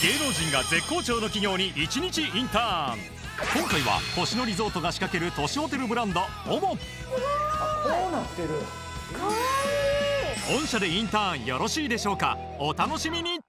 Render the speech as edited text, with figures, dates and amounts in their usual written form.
芸能人が絶好調の企業に1日インターン。今回は星野リゾートが仕掛ける都市ホテルブランド OMO。 こうなってる。かわいい。御社でインターンよろしいでしょうか。お楽しみに。